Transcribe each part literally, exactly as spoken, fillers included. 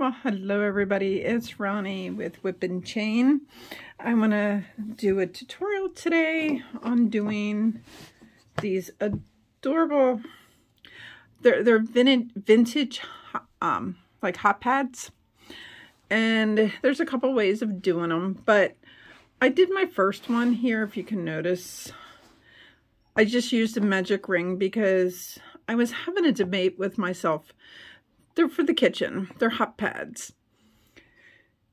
Well, hello everybody, it's Ronnie with Whip and Chain. I want to do a tutorial today on doing these adorable, they're, they're vintage, um, like hot pads. And there's a couple ways of doing them, but I did my first one here, if you can notice. I just used a magic ring because I was having a debate with myself. They're for the kitchen. They're hot pads.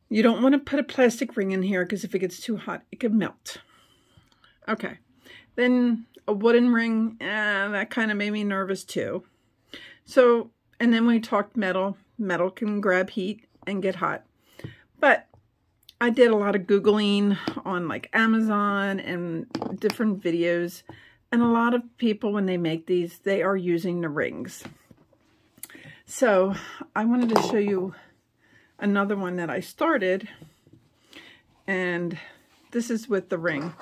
You don't want to put a plastic ring in here because if it gets too hot, it could melt. Okay. Then a wooden ring, eh, that kind of made me nervous too. So, and then we talked metal. Metal can grab heat and get hot. But I did a lot of Googling on like Amazon and different videos. And a lot of people, when they make these, they are using the rings. So I wanted to show you another one that I started, and this is with the ring,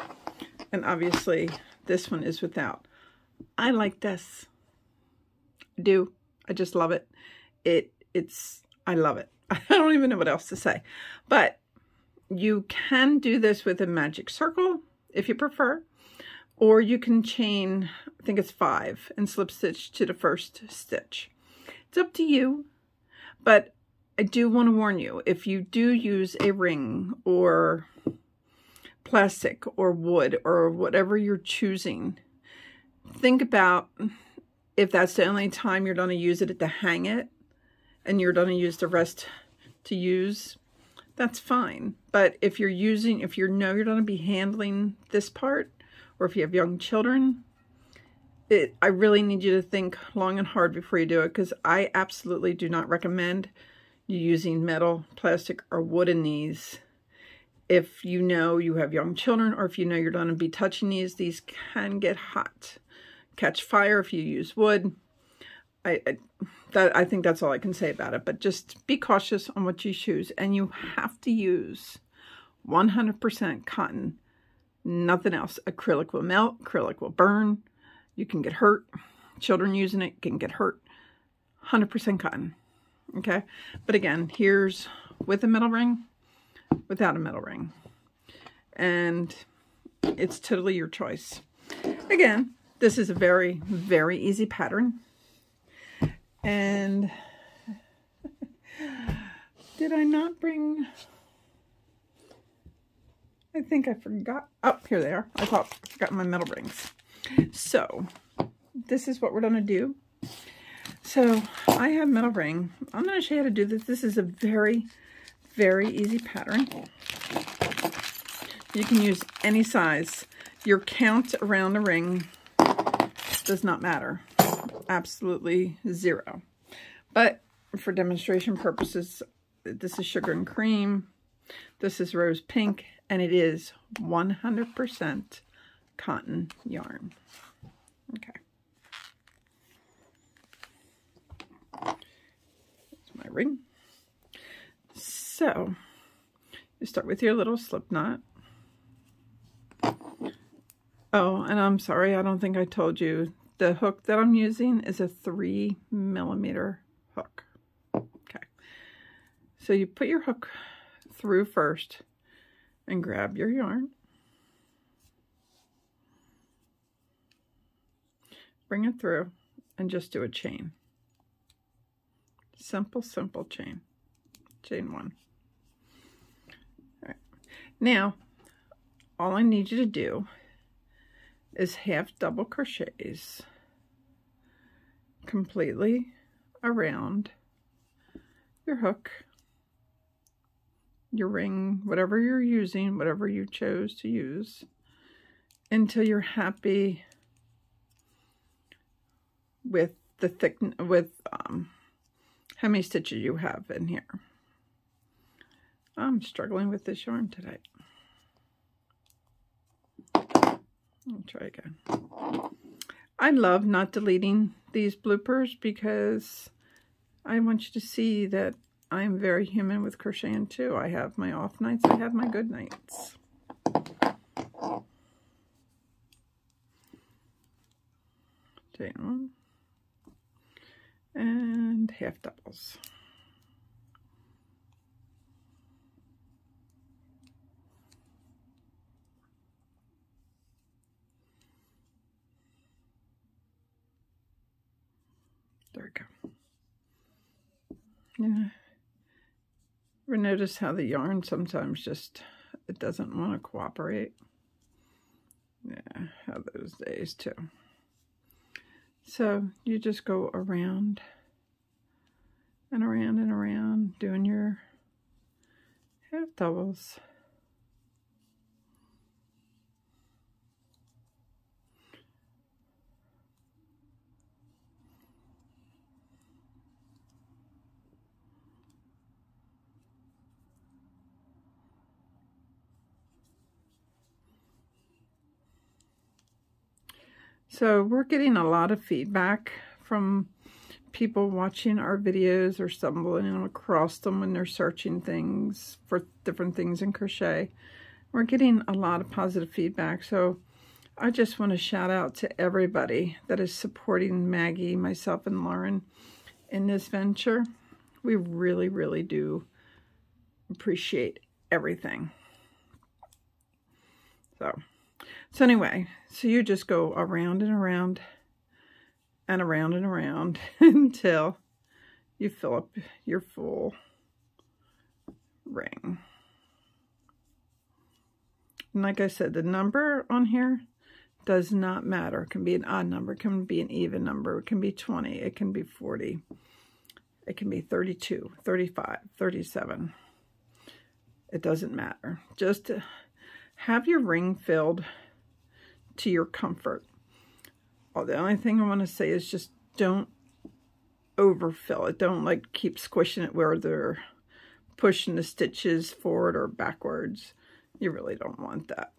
and obviously this one is without. I like this. I do. I just love it. It it's I love it. I don't even know what else to say. But you can do this with a magic circle if you prefer, or you can chain, I think it's five, and slip stitch to the first stitch. It's up to you, but I do want to warn you, if you do use a ring or plastic or wood or whatever you're choosing, think about if that's the only time you're going to use it to hang it and you're going to use the rest to use, that's fine. But if you're using, if you know you're going to be handling this part, or if you have young children, It, I really need you to think long and hard before you do it, because I absolutely do not recommend you using metal, plastic, or wood in these. If you know you have young children, or if you know you're going to be touching these, these can get hot, catch fire if you use wood. I, I, that, I think that's all I can say about it, but just be cautious on what you choose, and you have to use one hundred percent cotton, nothing else. Acrylic will melt, acrylic will burn. You can get hurt. Children using it can get hurt. one hundred percent cotton. Okay? But again, here's with a metal ring, without a metal ring. And it's totally your choice. Again, this is a very, very easy pattern. And did I not bring... I think I forgot... Oh, here they are. I thought I forgot my metal rings. So, this is what we're going to do. So, I have metal ring. I'm going to show you how to do this. This is a very, very easy pattern. You can use any size. Your count around the ring does not matter. Absolutely zero. But, for demonstration purposes, this is sugar and cream. This is rose pink. And it is one hundred percent cotton yarn. Okay. That's my ring. So, you start with your little slip knot. Oh, and I'm sorry, I don't think I told you. The hook that I'm using is a three millimeter hook. Okay. So you put your hook through first and grab your yarn. Bring it through and just do a chain. Simple, simple chain. Chain one. All right. Now, all I need you to do is half double crochets completely around your hook, your ring, whatever you're using, whatever you chose to use, until you're happy with the thick, with um, how many stitches you have in here. I'm struggling with this yarn today. I'll try again. I love not deleting these bloopers because I want you to see that I'm very human with crocheting too. I have my off nights, I have my good nights. Chain one. And half doubles. There we go. Yeah. Ever notice how the yarn sometimes just, it doesn't want to cooperate? Yeah, how those days too. So you just go around and around and around doing your half doubles. So we're getting a lot of feedback from people watching our videos or stumbling across them when they're searching things for different things in crochet. We're getting a lot of positive feedback. So I just want to shout out to everybody that is supporting Maggie, myself, and Lauren in this venture. We really, really do appreciate everything. So... So anyway, so you just go around and around and around and around until you fill up your full ring. And like I said, the number on here does not matter. It can be an odd number, it can be an even number, it can be twenty, it can be forty, it can be thirty-two, thirty-five, thirty-seven. It doesn't matter. Just have your ring filled to your comfort. Well, the only thing I want to say is just don't overfill it. Don't like keep squishing it where they're pushing the stitches forward or backwards. You really don't want that.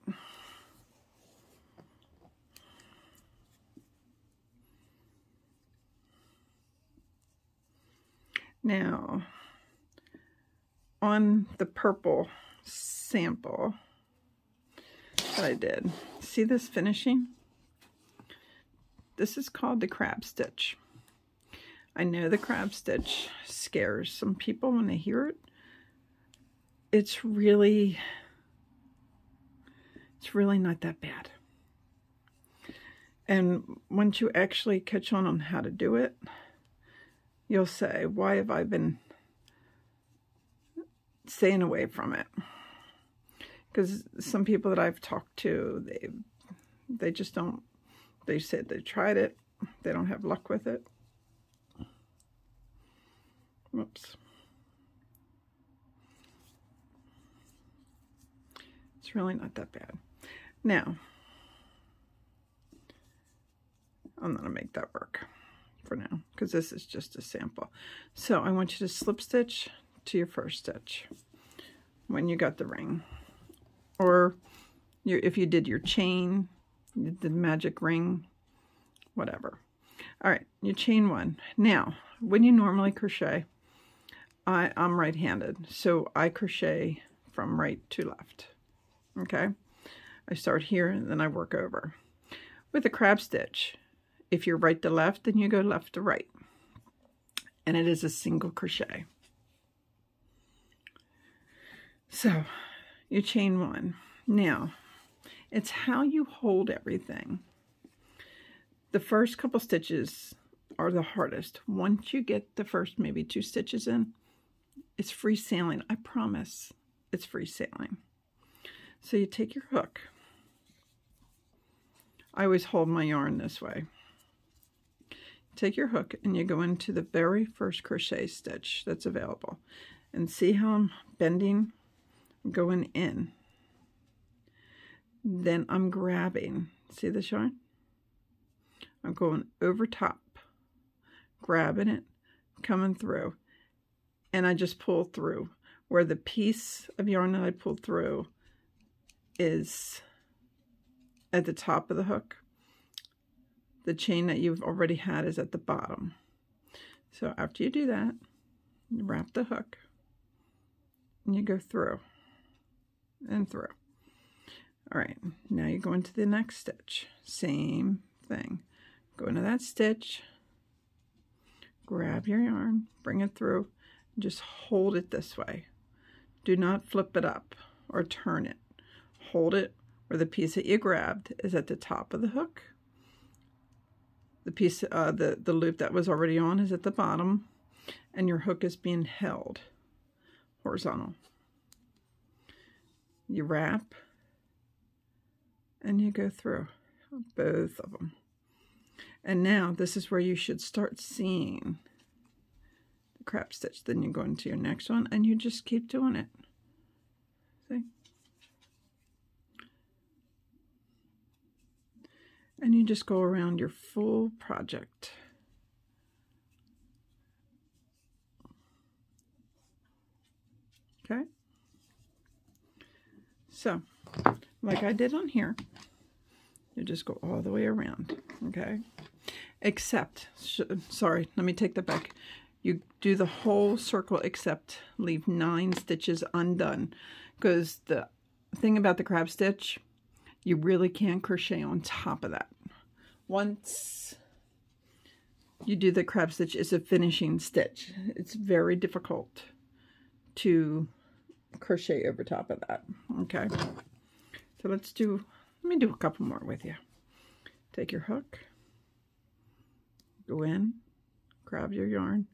Now, on the purple sample, that I did. See this finishing? This is called the crab stitch. I know the crab stitch scares some people when they hear it. It's really, it's really not that bad. And once you actually catch on on how to do it, you'll say, why have I been staying away from it? Because some people that I've talked to, they they just don't, they said they tried it, they don't have luck with it. Whoops. It's really not that bad. Now, I'm going to make that work for now, because this is just a sample. So I want you to slip stitch to your first stitch when you got the ring. Or your, if you did your chain, you did the magic ring, whatever. All right, you chain one. Now, when you normally crochet, I, I'm right-handed, so I crochet from right to left, okay? I start here, and then I work over. With a crab stitch, if you're right to left, then you go left to right, and it is a single crochet. So... you chain one. Now, it's how you hold everything. The first couple stitches are the hardest. Once you get the first maybe two stitches in, it's free sailing. I promise it's free sailing. So you take your hook. I always hold my yarn this way. Take your hook and you go into the very first crochet stitch that's available. And see how I'm bending? Going in, then I'm grabbing, see this yarn? I'm going over top, grabbing it, coming through, and I just pull through where the piece of yarn that I pulled through is at the top of the hook. The chain that you've already had is at the bottom. So after you do that, you wrap the hook and you go through and through. All right, now you go into the next stitch. Same thing. Go into that stitch, grab your yarn, bring it through, and just hold it this way. Do not flip it up or turn it. Hold it where the piece that you grabbed is at the top of the hook the piece, uh, the, the loop that was already on is at the bottom, and your hook is being held horizontal. You wrap, and you go through both of them. And now this is where you should start seeing the crap stitch. Then you go into your next one, and you just keep doing it. See? And you just go around your full project. Okay? So, like I did on here, you just go all the way around, okay? Except, sh sorry, let me take that back. You do the whole circle except leave nine stitches undone, because the thing about the crab stitch, you really can crochet on top of that. Once you do the crab stitch, it's a finishing stitch. It's very difficult to crochet over top of that. Okay, so let's do, let me do a couple more with you. Take your hook, go in, grab your yarn,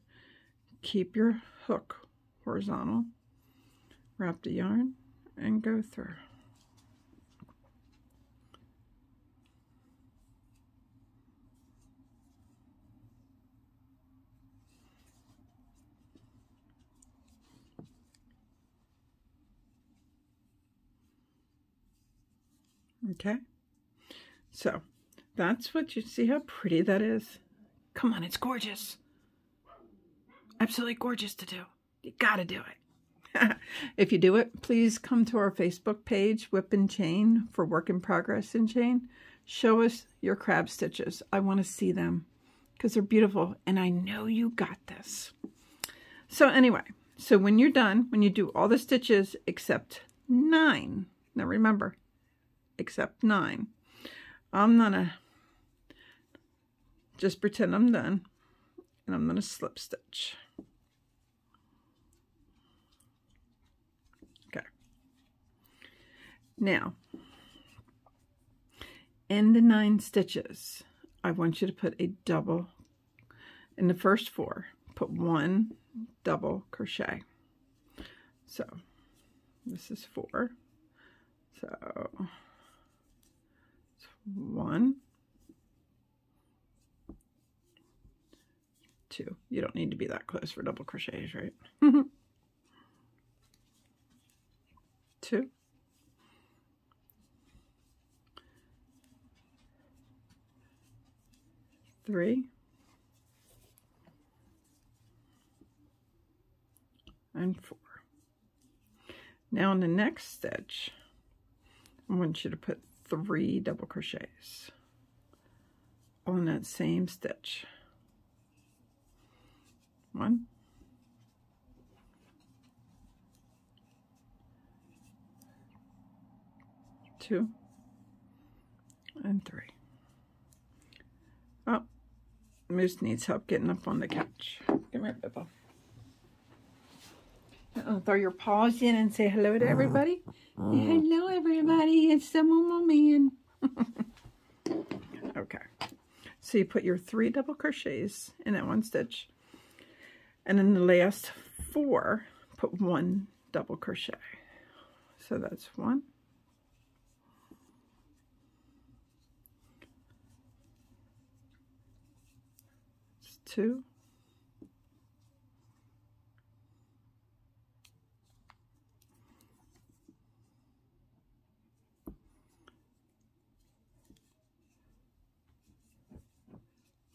keep your hook horizontal, wrap the yarn, and go through. Okay, so that's what you see. How pretty that is. Come on, it's gorgeous. Absolutely gorgeous to do. You gotta do it. If you do it, please come to our Facebook page, Whip and Chain, for work in progress and chain. Show us your crab stitches. I want to see them because they're beautiful, and I know you got this. So anyway, so when you're done, when you do all the stitches except nine, now remember, except nine. I'm gonna just pretend I'm done, and I'm gonna slip stitch. Okay. Now, in the nine stitches, I want you to put a double, in the first four, put one double crochet. So, this is four. So, one, two. You don't need to be that close for double crochets, right? Two, three, and four. Now in the next stitch, I want you to put three double crochets on that same stitch. One, two, and three. Oh, Moose needs help getting up on the couch. Come here, Bippo. Uh-oh, throw your paws in and say hello to everybody. Say hello, everybody. It's the Momo Man. Okay. So you put your three double crochets in that one stitch. And in the last four, put one double crochet. So that's one, it's two,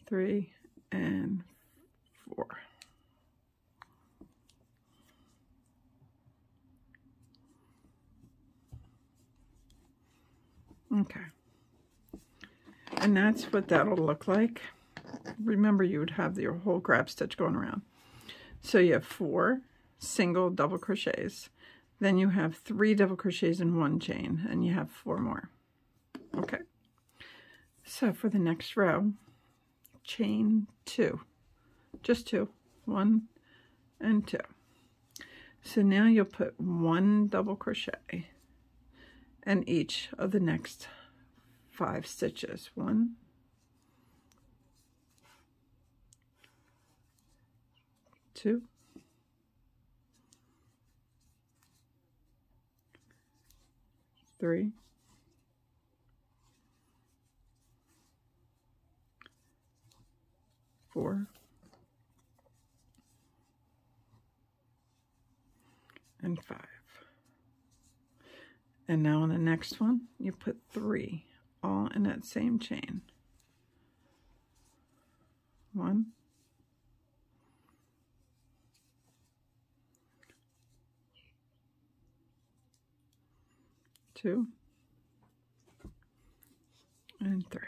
three, and four. Okay. And that's what that'll look like. Remember, you would have your whole crab stitch going around. So you have four single double crochets. Then you have three double crochets in one chain, and you have four more. Okay. So for the next row, chain two, just two, one and two. So now you'll put one double crochet in each of the next five stitches. One, two, three, four, and five. And now on the next one, you put three all in that same chain. One, two, and three.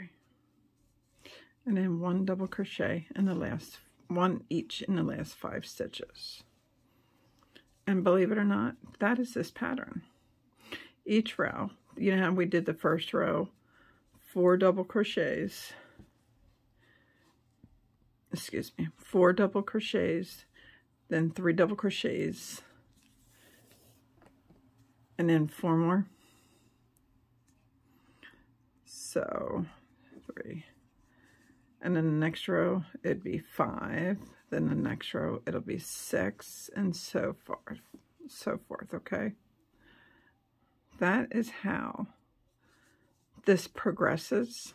And then one double crochet in the last, one each in the last five stitches. And believe it or not, that is this pattern. Each row, you know how we did the first row, four double crochets, excuse me, four double crochets, then three double crochets, and then four more. So three. And then the next row, it'd be five. Then the next row, it'll be six, and so forth, so forth, okay? That is how this progresses.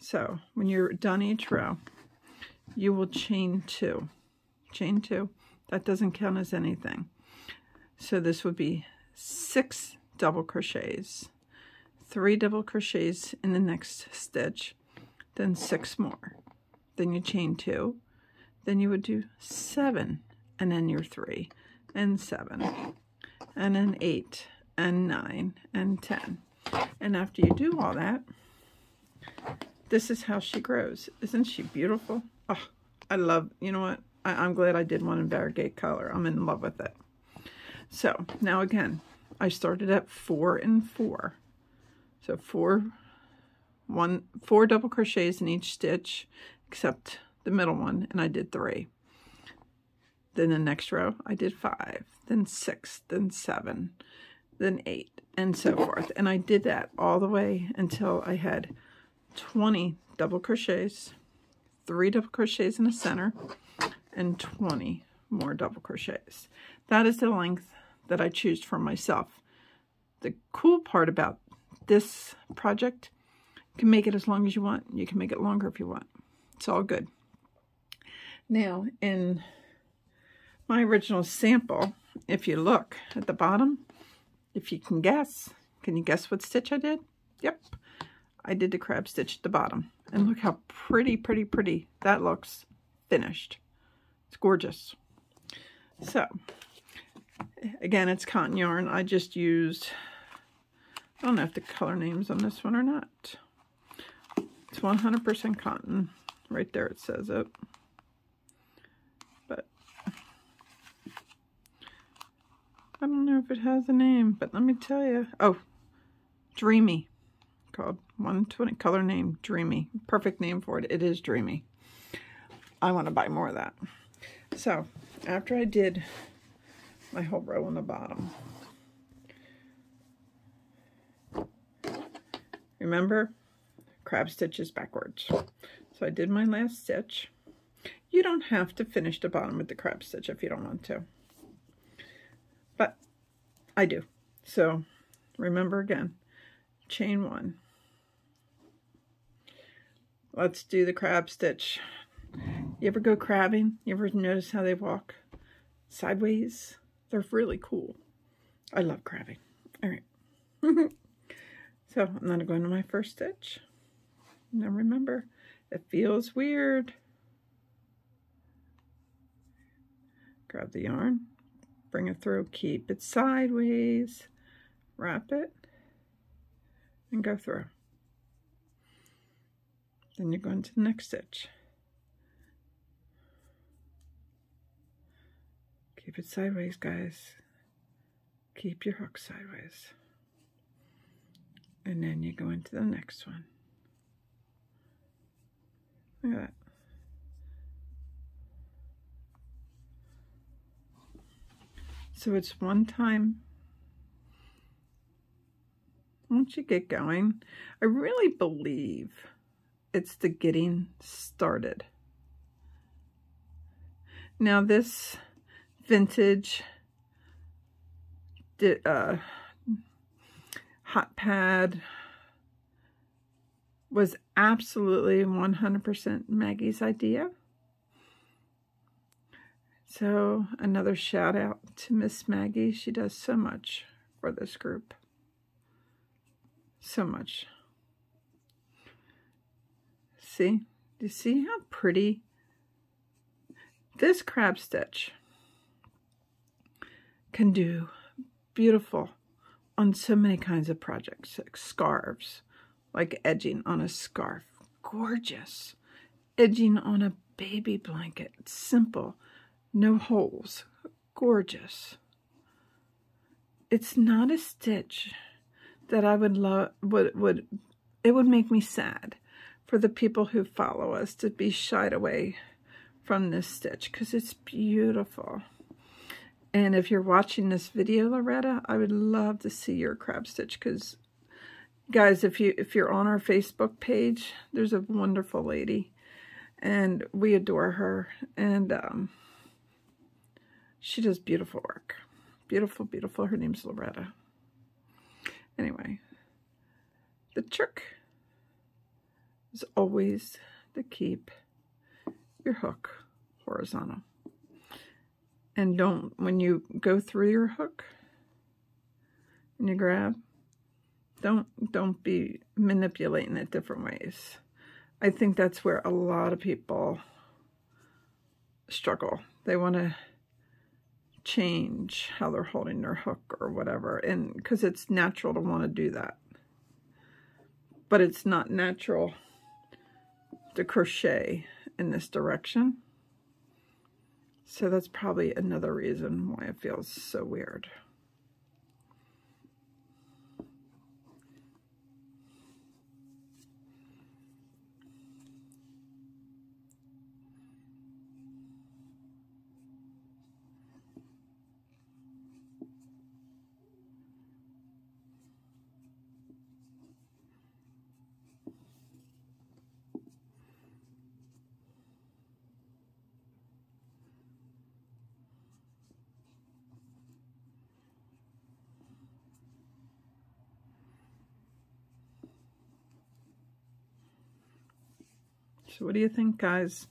So when you're done each row, you will chain two. Chain two, that doesn't count as anything. So this would be six double crochets, three double crochets in the next stitch, then six more. Then you chain two, then you would do seven, and then your three, and seven, and then eight, and nine, and ten. And after you do all that, this is how she grows. Isn't she beautiful? Oh, I love, you know what? I, I'm glad I did one in variegated color. I'm in love with it. So now again, I started at four and four. So four, one, four double crochets in each stitch, except the middle one, and I did three. Then the next row, I did five, then six, then seven, then eight, and so forth. And I did that all the way until I had twenty double crochets, three double crochets in the center, and twenty more double crochets. That is the length that I choose for myself. The cool part about this project, you can make it as long as you want. You can make it longer if you want. It's all good. Now, in my original sample, if you look at the bottom, if you can guess, can you guess what stitch I did? Yep. I did the crab stitch at the bottom. And look how pretty, pretty, pretty that looks finished. It's gorgeous. So, again, it's cotton yarn. I just used, I don't know if the color name's on this one or not. It's one hundred percent cotton. Right there it says it. But, I don't know if it has a name, but let me tell you. Oh, Dreamy. Called one twenty color name Dreamy. Perfect name for it. It is Dreamy. I want to buy more of that. So after I did my whole row on the bottom, remember, crab stitch is backwards. So I did my last stitch. You don't have to finish the bottom with the crab stitch if you don't want to, but I do. So remember again, chain one. Let's do the crab stitch. You ever go crabbing? You ever notice how they walk sideways? They're really cool. I love crabbing. All right. So I'm going to go into my first stitch. Now remember, it feels weird. Grab the yarn, bring it through, keep it sideways, wrap it, and go through. Then you go into the next stitch. Keep it sideways, guys. Keep your hook sideways. And then you go into the next one. Look at that. So it's one time. Once you get going, I really believe it's the getting started. Now this vintage uh, hot pad was absolutely one hundred percent Maggie's idea. So another shout out to Miss Maggie. She does so much for this group. So much. See? Do you see how pretty this crab stitch can do? Beautiful on so many kinds of projects, like scarves, like edging on a scarf. Gorgeous. Edging on a baby blanket. Simple. No holes. Gorgeous. It's not a stitch that I would love, would, would, it would make me sad for the people who follow us to be shied away from this stitch, because it's beautiful. And if you're watching this video, Loretta, I would love to see your crab stitch, because guys, if you if you're on our Facebook page, there's a wonderful lady and we adore her, and um she does beautiful work. Beautiful, beautiful. Her name's Loretta. Anyway, the trick is always to keep your hook horizontal. And don't, when you go through your hook and you grab, don't don't be manipulating it different ways. I think that's where a lot of people struggle. They want to change how they're holding their hook or whatever, and because it's natural to want to do that, but it's not natural to crochet in this direction. So that's probably another reason why it feels so weird. So what do you think, guys?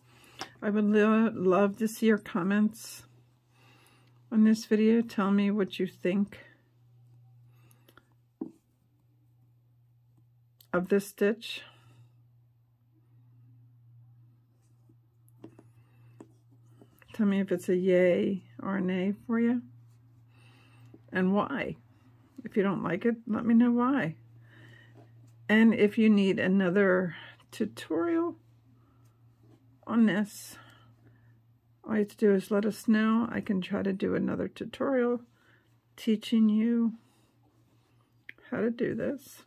I would lo love to see your comments on this video. Tell me what you think of this stitch. Tell me if it's a yay or a nay for you, and why. If you don't like it, let me know why. And if you need another tutorial on this, all you have to do is let us know. I can try to do another tutorial teaching you how to do this.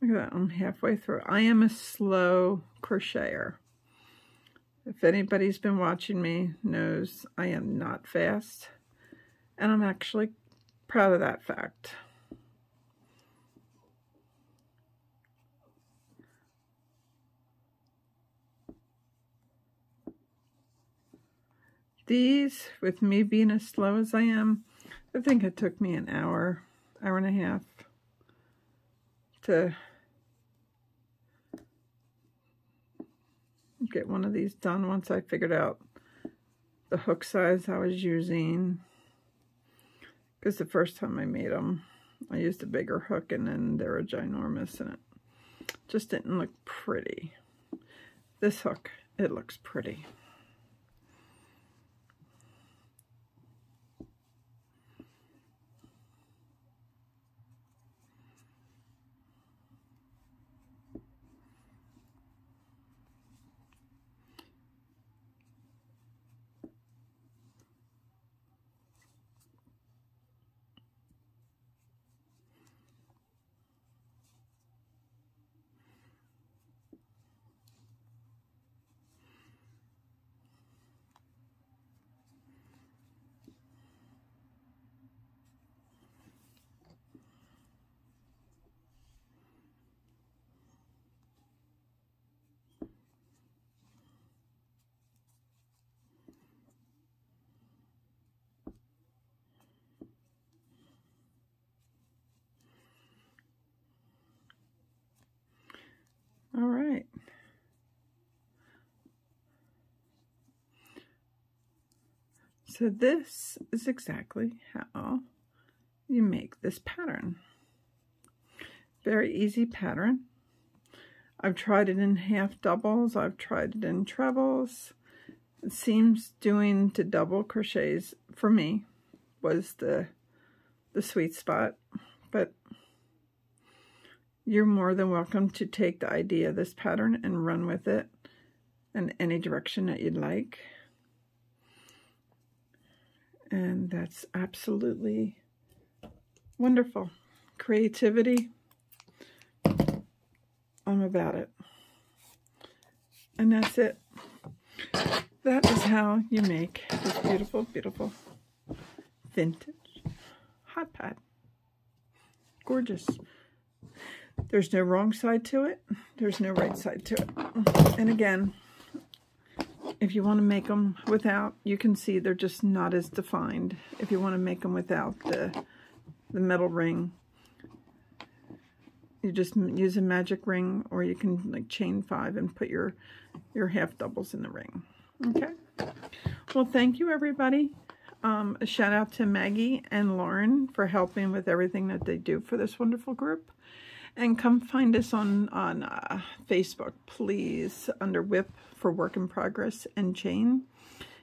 Look at that, I'm halfway through. I am a slow crocheter. If anybody's been watching me knows I am not fast, and I'm actually proud of that fact. These, with me being as slow as I am, I think it took me an hour, hour and a half to get one of these done once I figured out the hook size I was using. Because the first time I made them, I used a bigger hook, and then they were ginormous, and it just didn't look pretty. This hook, it looks pretty. So this is exactly how you make this pattern. Very easy pattern. I've tried it in half doubles, I've tried it in trebles. It seems doing to double crochets for me was the the sweet spot, but you're more than welcome to take the idea of this pattern and run with it in any direction that you'd like. And that's absolutely wonderful. Creativity, I'm about it. And that's it. That is how you make this beautiful, beautiful vintage hot pad. Gorgeous. There's no wrong side to it. There's no right side to it. And again, if you want to make them without, you can see they're just not as defined. If you want to make them without the, the metal ring, you just use a magic ring, or you can like chain five and put your, your half doubles in the ring. Okay? Well, thank you, everybody. Um, a shout out to Maggie and Lauren for helping with everything that they do for this wonderful group. And come find us on, on uh, Facebook, please, under Whip for Work in Progress and Chain.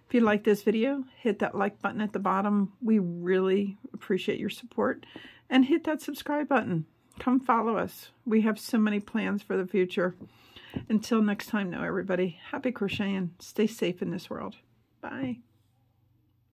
If you like this video, hit that like button at the bottom. We really appreciate your support. And hit that subscribe button. Come follow us. We have so many plans for the future. Until next time, though, everybody, happy crocheting. Stay safe in this world. Bye.